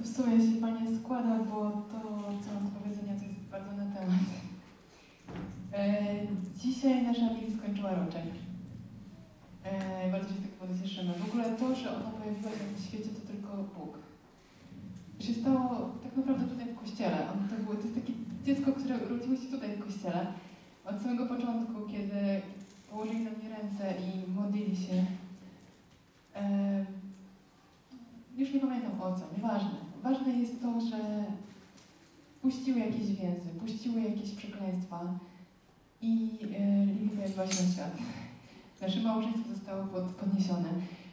To w sumie się Pani składa, bo to, co mam do powiedzenia, to jest bardzo na temat. Dzisiaj nasza Abigail skończyła roczek. Bardzo się z tego powodu cieszymy. W ogóle to, że ona pojawiła się w świecie, to tylko Bóg. Się stało tak naprawdę tutaj w kościele. To jest takie dziecko, które urodziło się tutaj w kościele. Od samego początku, kiedy położyli na mnie ręce i modlili się, już nie pamiętam o co, nieważne. Ważne jest to, że puściły jakieś więzy, puściły jakieś przekleństwa i Lili pojawiła się na świat. Nasze małżeństwo zostało podniesione.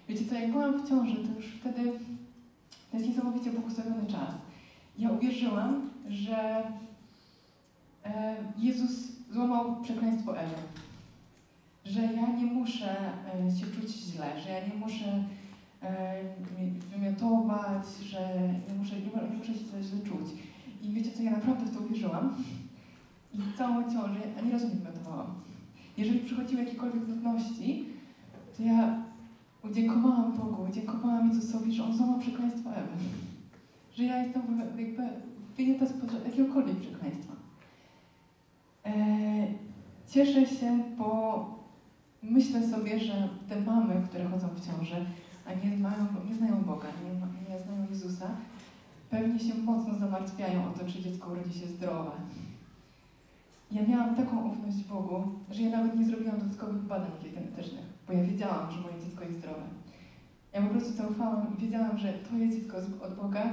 Wiecie co, jak byłam w ciąży, to już wtedy to jest niesamowicie błogosławiony czas. Ja uwierzyłam, że Jezus złamał przekleństwo Ewy. Że ja nie muszę się czuć źle, że ja nie muszę wymiotować, że nie muszę się źle czuć. I wiecie co, ja naprawdę w to uwierzyłam. I całą ciążę, ani razu nie wymiotowałam. Jeżeli przychodziły jakiekolwiek trudności, to ja dziękowałam Bogu, dziękowałam Jezusowi, że On złamał przekleństwo Ewy. Że ja jestem jakby wyjęta spod jakiegokolwiek przekleństwa. Cieszę się, bo myślę sobie, że te mamy, które chodzą w ciąży, a nie znają Boga, nie znają Jezusa, pewnie się mocno zamartwiają o to, czy dziecko urodzi się zdrowe. Ja miałam taką ufność w Bogu, że ja nawet nie zrobiłam dodatkowych badań genetycznych, bo ja wiedziałam, że moje dziecko jest zdrowe. Ja po prostu zaufałam i wiedziałam, że to jest dziecko od Boga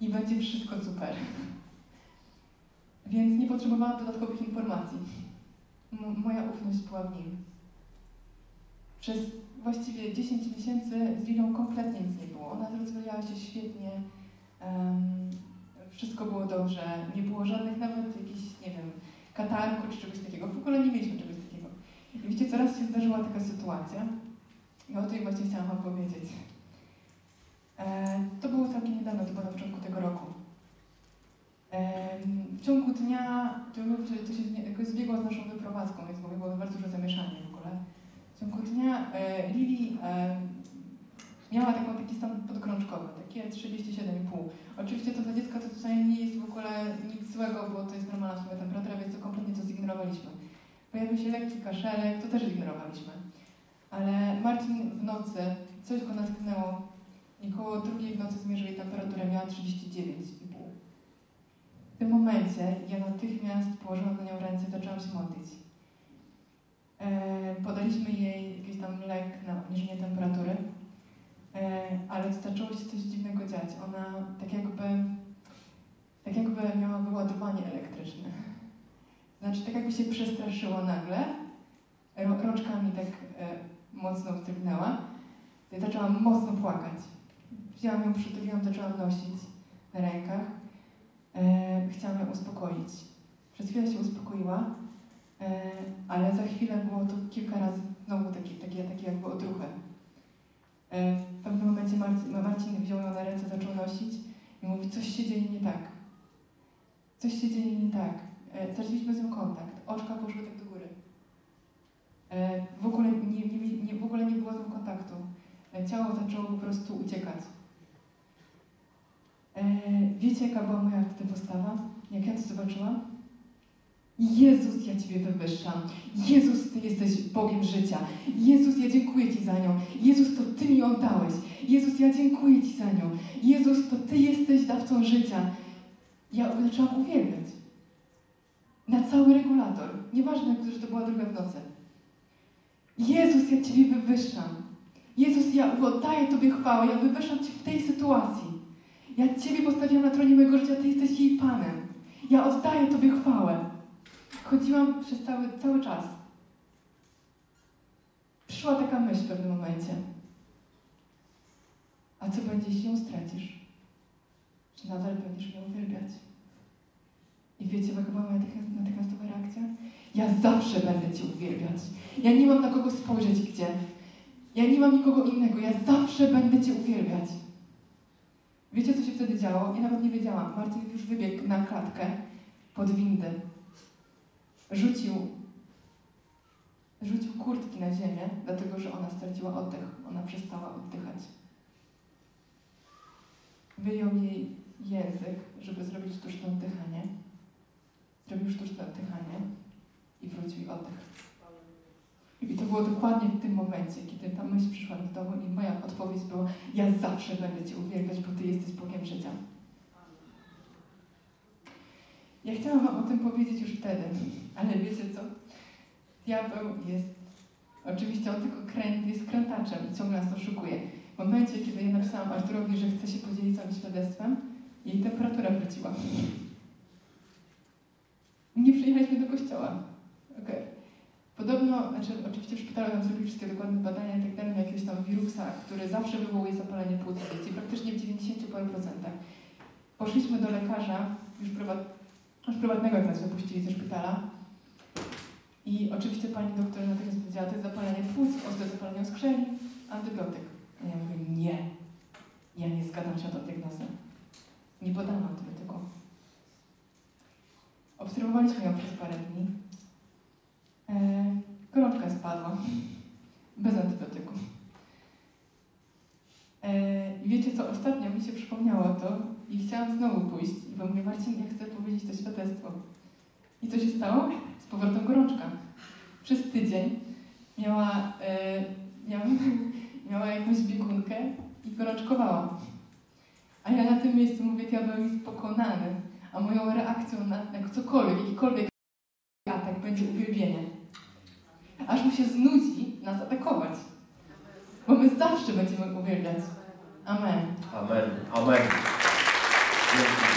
i będzie wszystko super. Więc nie potrzebowałam dodatkowych informacji. Moja ufność była w Nim. Przez właściwie 10 miesięcy z Lilią kompletnie nic nie było. Ona rozwijała się świetnie, wszystko było dobrze, nie było żadnych nawet jakichś, nie wiem, katarku czy czegoś takiego. W ogóle nie mieliśmy czegoś takiego. I wiecie, coraz się zdarzyła taka sytuacja i o tej właśnie chciałam Wam powiedzieć. To było całkiem niedawno, to było na początku tego roku. W ciągu dnia to się jakoś zbiegło z naszą wyprowadzką, więc było bardzo duże zamieszanie w ogóle. W ciągu dnia Lili miała taki stan podkrączkowy, takie 37,5. Oczywiście to dla dziecka to tutaj nie jest w ogóle nic złego, bo to jest normalna w sumie temperatura, więc to kompletnie to zignorowaliśmy. Pojawił się lekki kaszelek, to też ignorowaliśmy. Ale Marcin w nocy coś go natknęło i koło drugiej w nocy zmierzyli temperaturę, miała 39,5. W tym momencie ja natychmiast położyłam na nią ręce i zaczęłam się modlić. Podaliśmy jej jakiś tam lek na obniżenie temperatury, ale zaczęło się coś dziwnego dziać. Ona tak jakby miała wyładowanie elektryczne. Znaczy tak jakby się przestraszyła nagle, rączkami tak mocno wstygnęła. Ja zaczęłam mocno płakać. Wzięłam ją, przytuliłam, zaczęłam nosić na rękach. Chciałam ją uspokoić. Przez chwilę się uspokoiła, ale za chwilę było to kilka razy znowu takie jakby odruchy. W pewnym momencie Marcin wziął ją na ręce, zaczął nosić i mówi, coś się dzieje nie tak. Coś się dzieje nie tak. Straciliśmy z nią kontakt. Oczka poszły tak do góry. W ogóle nie było z nią kontaktu. Ciało zaczęło po prostu uciekać. Wiecie, jaka była moja wtedy postawa? Jak ja to zobaczyłam? Jezus, ja Ciebie wywyższam. Jezus, Ty jesteś Bogiem życia. Jezus, ja dziękuję Ci za nią. Jezus, to Ty mi ją dałeś. Jezus, ja dziękuję Ci za nią. Jezus, to Ty jesteś dawcą życia. Ja zaczęłam uwielbiać. Na cały regulator. Nieważne, że to była druga w nocy. Jezus, ja Ciebie wywyższam. Jezus, ja oddaję Tobie chwałę. Ja wywyższam Cię w tej sytuacji. Ja Ciebie postawiłam na tronie mojego życia, Ty jesteś jej Panem. Ja oddaję Tobie chwałę. Chodziłam przez cały czas. Przyszła taka myśl w pewnym momencie. A co będzie, jeśli ją stracisz? Czy nadal będziesz ją uwielbiać? I wiecie, jaka była moja natychmiastowa reakcja? Ja zawsze będę Cię uwielbiać. Ja nie mam na kogo spojrzeć gdzie. Ja nie mam nikogo innego. Ja zawsze będę Cię uwielbiać. Wiecie, co się wtedy działo? Ja nawet nie wiedziałam. Marcin już wybiegł na klatkę pod windy. Rzucił kurtki na ziemię, dlatego że ona straciła oddech. Ona przestała oddychać. wyjął jej język, żeby zrobić sztuczne oddychanie. Zrobił sztuczne oddychanie i wrócił oddech. I to było dokładnie w tym momencie, kiedy ta myśl przyszła do domu i moja odpowiedź była: ja zawsze będę Cię uwielbiać, bo Ty jesteś Bogiem życia. Ja chciałam Wam o tym powiedzieć już wtedy, ale wiecie co? Diabeł jest oczywiście, on tylko jest krętaczem i ciągle nas oszukuje. W momencie, kiedy ja napisałam Arturowi, że chce się podzielić całym świadectwem, jej temperatura wróciła. Nie przyjechaliśmy do kościoła. Okay. Podobno, znaczy oczywiście w szpitalu nam zrobili wszystkie dokładne badania i tak dalej, jakiegoś tam wirusa, który zawsze wywołuje zapalenie płuc dzieci, praktycznie w 90%. Poszliśmy do lekarza, już prywatnego, jak nas wypuścili ze szpitala. I oczywiście pani doktor natychmiast powiedziała: to jest zapalenie płuc, ostre zapalenie skrzeli, antybiotyk. A ja mówię: nie, ja nie zgadzam się na tą diagnozę. Nie podam antybiotyku. Obserwowaliśmy ją przez parę dni. Gorączka spadła. Bez antybiotyku. I wiecie co, ostatnio mi się przypomniało to i chciałam znowu pójść. Bo mówię: Marcin, ja chcę powiedzieć to świadectwo. I co się stało? Z powrotem gorączka. Przez tydzień miała jakąś biegunkę i gorączkowała. A ja na tym miejscu mówię: diabeł jest pokonany, a moją reakcją na cokolwiek, jakikolwiek atak będzie uwielbienie. Aż mu się znudzi nas atakować. Bo my zawsze będziemy uwielbiać. Amen. Amen. Amen.